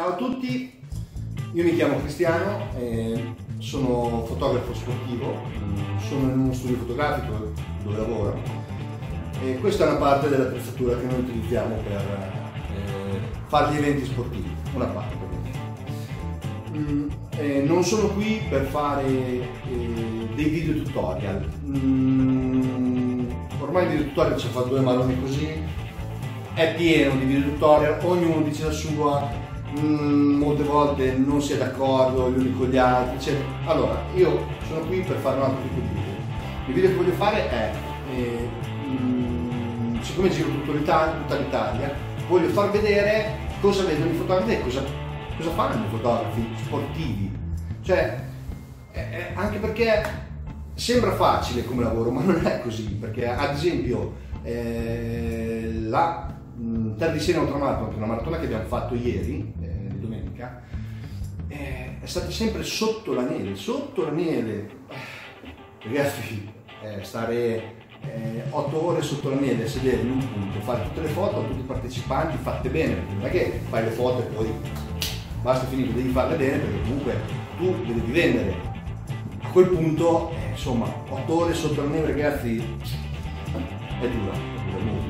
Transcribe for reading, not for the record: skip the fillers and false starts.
Ciao a tutti, io mi chiamo Cristiano, sono fotografo sportivo, sono in uno studio fotografico dove lavoro e questa è una parte dell'attrezzatura che noi utilizziamo per fare gli eventi sportivi, una parte ovviamente. Non sono qui per fare dei video tutorial, ormai il video tutorial ci fa due maroni così, è pieno di video tutorial, ognuno dice la sua, molte volte non si è d'accordo gli uni con gli altri, eccetera. Allora, io sono qui per fare un altro tipo di video. Il video che voglio fare è, siccome giro tutta l'Italia, voglio far vedere cosa vedono i fotografi e cosa fanno i fotografi sportivi. Cioè, anche perché sembra facile come lavoro, ma non è così, perché ad esempio la Terra di Siena Ultramarathon, che è una maratona che abbiamo fatto ieri, domenica, è stata sempre sotto la neve, Ragazzi, stare 8 ore sotto la neve, sedere in un punto, fare tutte le foto a tutti i partecipanti fatte bene, perché non è che fai le foto e poi basta, finito, devi farle bene perché comunque tu le devi vendere. A quel punto, insomma, 8 ore sotto la neve, ragazzi, è dura, è molto.